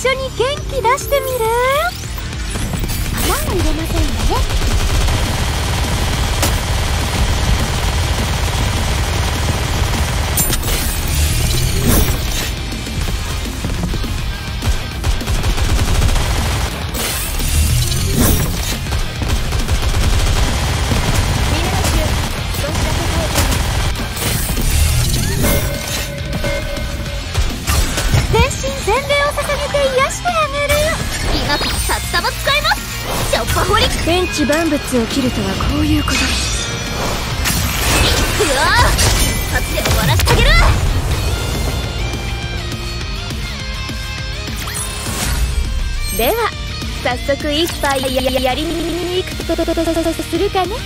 緒に元気出してみる？穴を入れませんよね。天地万物を切るとはこういうことだ。いくよ、一発で終わらしてあげる。では早速一杯やりに行くとするかね。